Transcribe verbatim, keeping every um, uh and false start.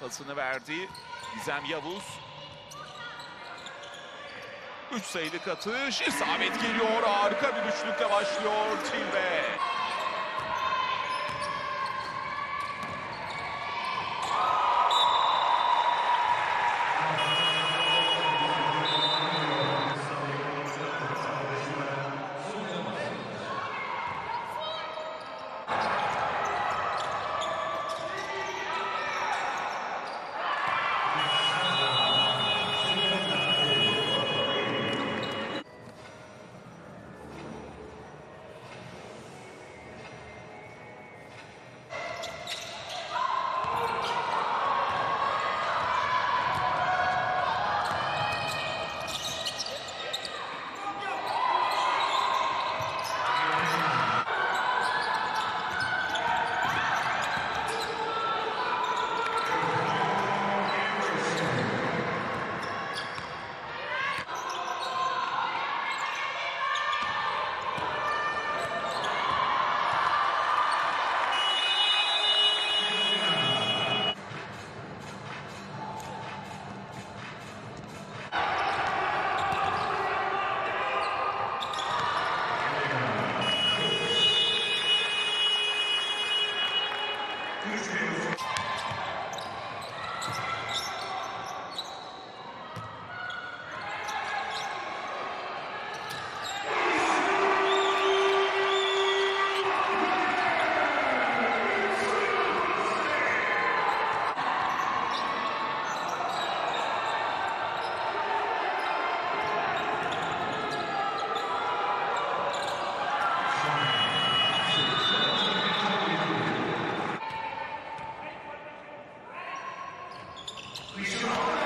Pasını verdi Gizem Yavuz. Üç sayılık atış. İsabet geliyor. Harika bir üçlükle başlıyor Tilbe. We should